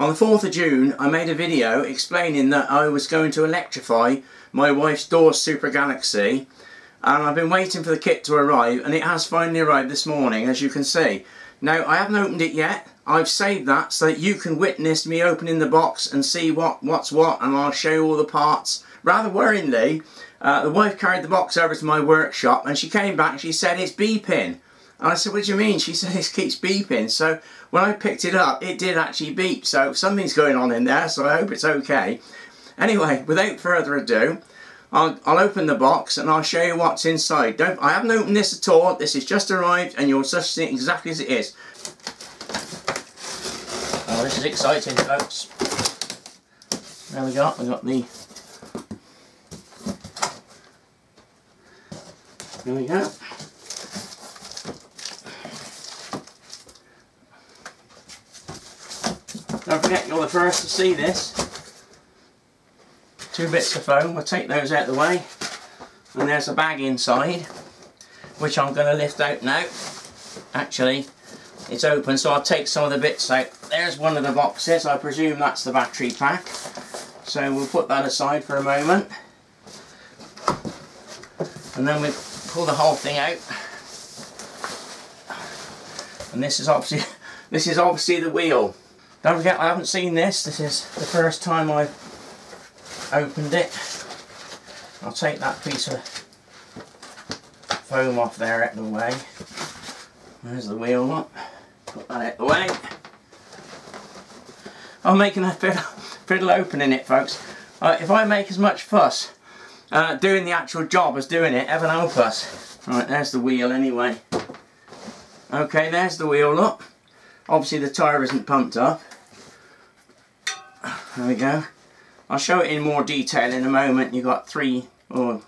On the 4th of June I made a video explaining that I was going to electrify my wife's Dawes Super Galaxy, and I've been waiting for the kit to arrive, and it has finally arrived this morning, as you can see. Now, I haven't opened it yet. I've saved that so that you can witness me opening the box and see what's what, and I'll show you all the parts. Rather worryingly, the wife carried the box over to my workshop, and she came back and she said, "It's beeping." And I said, "What do you mean?" She said, "It keeps beeping." So when I picked it up, it did actually beep. So something's going on in there, so I hope it's okay. Anyway, without further ado, I'll open the box and I'll show you what's inside. I haven't opened this at all. This has just arrived and you'll just see it exactly as it is. Oh, this is exciting, folks. There we go. There we go. Don't forget, you're the first to see this. Two bits of foam, we'll take those out of the way, and there's a bag inside which I'm going to lift out now. Actually, it's open, so I'll take some of the bits out. There's one of the boxes, I presume that's the battery pack, so we'll put that aside for a moment, and then we pull the whole thing out. And this is obviously the wheel. Don't forget, I haven't seen this. This is the first time I've opened it. I'll take that piece of foam off there out of the way. There's the wheel up. Put that out of the way. I'm making a fiddle opening it, folks. If I make as much fuss doing the actual job as doing it, heaven help us. Alright, there's the wheel anyway. Okay, there's the wheel up. Obviously the tyre isn't pumped up. There we go. I'll show it in more detail in a moment. You've got a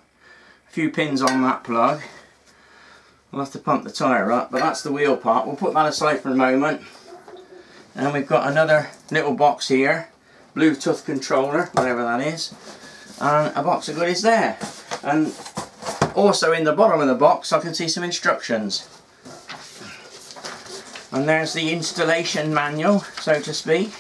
few pins on that plug. I'll have to pump the tyre up, but that's the wheel part. We'll put that aside for a moment. And we've got another little box here. Bluetooth controller, whatever that is. And a box of goodies there. And also in the bottom of the box I can see some instructions. And there's the installation manual, so to speak,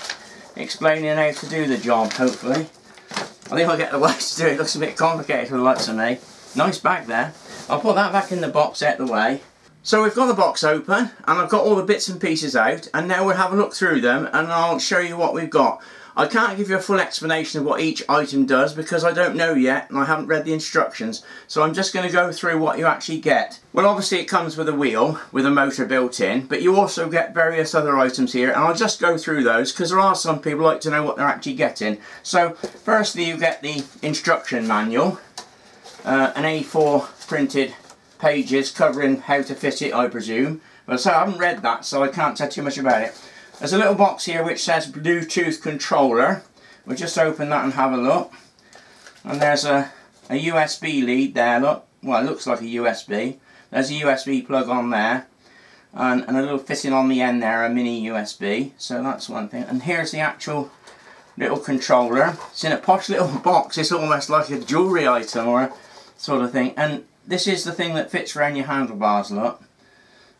explaining how to do the job, hopefully. I think I'll get the lights to do it. It looks a bit complicated for the lights on me. Nice bag there. I'll put that back in the box out of the way. So we've got the box open and I've got all the bits and pieces out, and now we'll have a look through them and I'll show you what we've got. I can't give you a full explanation of what each item does because I don't know yet and I haven't read the instructions, so I'm just going to go through what you actually get. Well, obviously it comes with a wheel with a motor built in, but you also get various other items here, and I'll just go through those because there are some people who like to know what they're actually getting. So firstly you get the instruction manual, an A4 printed pages covering how to fit it, I presume, but so I haven't read that so I can't tell too much about it. There's a little box here which says Bluetooth controller. We'll just open that and have a look. And there's a USB lead there, look. Well, it looks like a USB. There's a USB plug on there. And a little fitting on the end there, a mini USB. So that's one thing. And here's the actual little controller. It's in a posh little box. It's almost like a jewellery item or a sort of thing. And this is the thing that fits around your handlebars, look.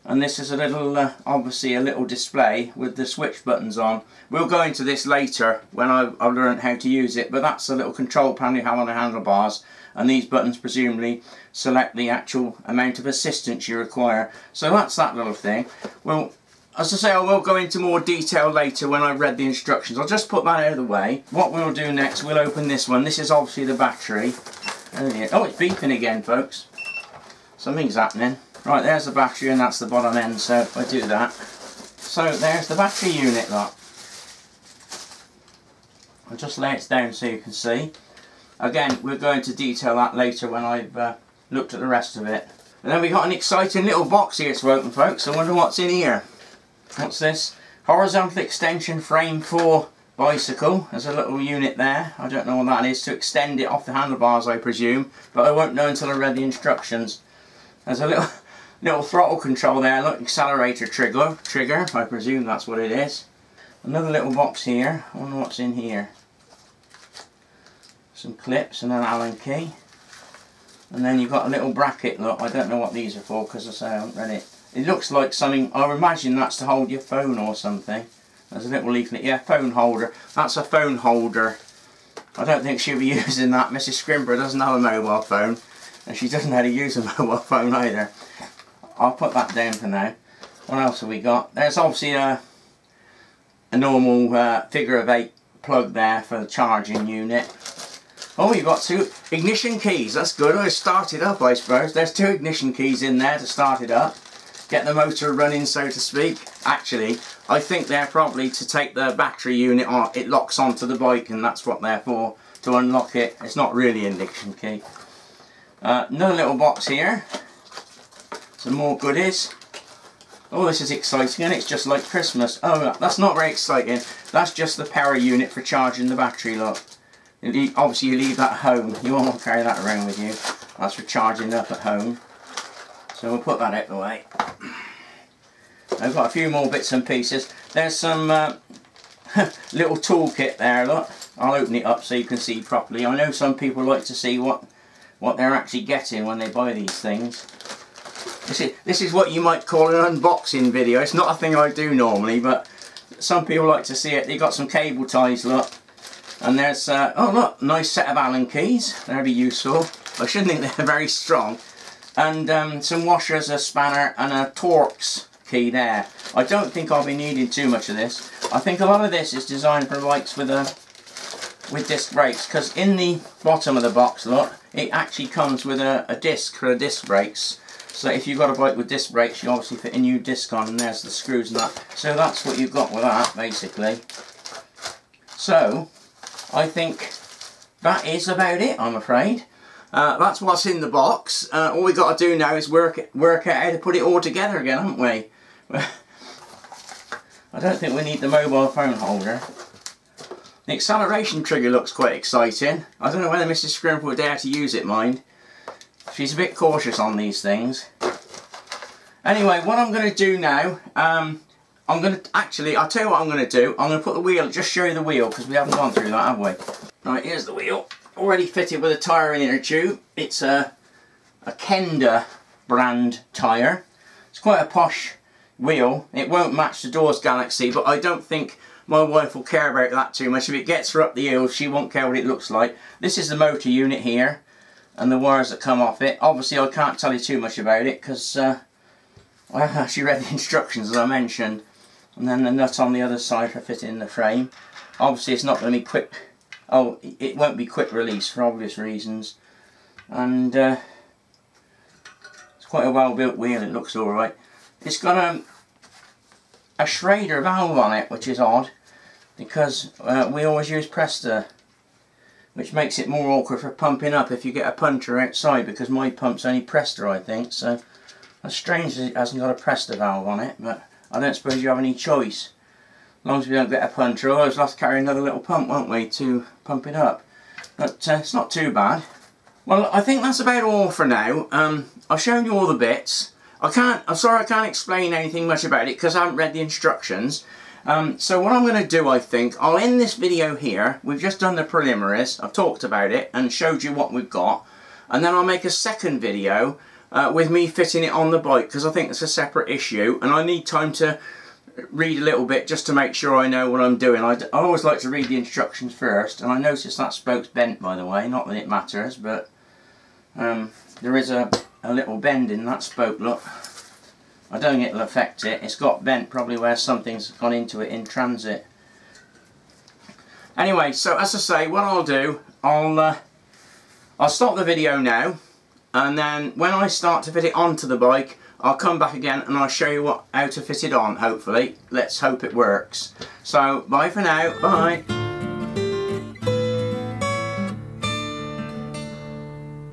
And this is a little, obviously a little display with the switch buttons on. We'll go into this later when I've learned how to use it, but that's the little control panel you have on the handlebars, and these buttons presumably select the actual amount of assistance you require. So that's that little thing. Well, as I say, I will go into more detail later when I've read the instructions. I'll just put that out of the way. What we'll do next, we'll open this one. This is obviously the battery. Oh, it's beeping again, folks. Something's happening. Right, there's the battery and that's the bottom end, so I do that. So there's the battery unit, lot. I'll just lay it down so you can see. Again, we'll go into detail that later when I've looked at the rest of it. And then we've got an exciting little box here to open, folks. I wonder what's in here. What's this? Horizontal extension frame for bicycle. There's a little unit there. I don't know what that is. To extend it off the handlebars, I presume. But I won't know until I read the instructions. There's a little throttle control there, look, accelerator trigger, I presume that's what it is. Another little box here, I wonder what's in here. Some clips and an Allen key. And then you've got a little bracket, look, I don't know what these are for because I haven't read it. It looks like something, I imagine that's to hold your phone or something. There's a little leaflet, yeah, phone holder. That's a phone holder. I don't think she'll be using that. Mrs. Scrimper doesn't have a mobile phone, and she doesn't know how to use a mobile phone either. I'll put that down for now. What else have we got? There's obviously a normal figure of 8 plug there for the charging unit. Oh, you've got 2 ignition keys. That's good. I started up, I suppose. There's 2 ignition keys in there to start it up. Get the motor running, so to speak. Actually, I think they're probably to take the battery unit on. It locks onto the bike, and that's what they're for, to unlock it. It's not really an ignition key. Another little box here. Some more goodies. Oh, this is exciting, and it's just like Christmas. Oh, that's not very exciting. That's just the power unit for charging the battery, look. Obviously, you leave that at home. You won't want to carry that around with you. That's for charging up at home. So we'll put that out the way. I've got a few more bits and pieces. There's some little toolkit there, look. I'll open it up so you can see properly. I know some people like to see what they're actually getting when they buy these things. This is what you might call an unboxing video. It's not a thing I do normally, but some people like to see it. They've got some cable ties, look. And there's, oh look, nice set of Allen keys. They'll be useful. I shouldn't think they're very strong. And some washers, a spanner, and a Torx key there. I don't think I'll be needing too much of this. I think a lot of this is designed for bikes with disc brakes, because in the bottom of the box, look, it actually comes with a disc for disc brakes. So if you've got a bike with disc brakes, you obviously fit a new disc on, and there's the screws and that. So that's what you've got with that, basically. So I think that is about it, I'm afraid. That's what's in the box. All we've got to do now is work out how to put it all together again, haven't we? I don't think we need the mobile phone holder. The acceleration trigger looks quite exciting. I don't know whether Mrs. Scrimper would dare to use it, mind. She's a bit cautious on these things. Anyway, what I'm going to do now, I'll tell you what I'm going to do. I'm going to put the wheel, just show you the wheel, because we haven't gone through that, have we? Right, here's the wheel. Already fitted with a tyre and inner tube. It's a Kenda brand tyre. It's quite a posh wheel. It won't match the Dawes Galaxy, but I don't think my wife will care about that too much. If it gets her up the hill, she won't care what it looks like. This is the motor unit here, and the wires that come off it. Obviously, I can't tell you too much about it, because I haven't actually read the instructions, as I mentioned. And then the nut on the other side for fitting the frame. Obviously, it's not going to be quick. Oh, it won't be quick release for obvious reasons. And it's quite a well built wheel, it looks alright. It's got a Schrader valve on it, which is odd, because we always use Presta, which makes it more awkward for pumping up if you get a punter outside, because my pump's only Presta, I think. So that's strange that it hasn't got a Presta valve on it, but I don't suppose you have any choice. As long as we don't get a punter, we'll always have to carry another little pump, won't we, to pump it up. But it's not too bad. Well, I think that's about all for now. I've shown you all the bits. I'm sorry I can't explain anything much about it, because I haven't read the instructions. So what I'm going to do, I think, I'll end this video here. We've just done the preliminaries. I've talked about it and showed you what we've got. And then I'll make a second video with me fitting it on the bike, because I think it's a separate issue. And I need time to read a little bit just to make sure I know what I'm doing. I always like to read the instructions first, and I noticed that spoke's bent, by the way. Not that it matters, but there is a little bend in that spoke, look. I don't think it'll affect it. It's got bent probably where something's gone into it in transit. Anyway, so as I say, what I'll do, I'll stop the video now, and then when I start to fit it onto the bike, I'll come back again and I'll show you how to fit it on, hopefully. Let's hope it works. So, bye for now. Bye.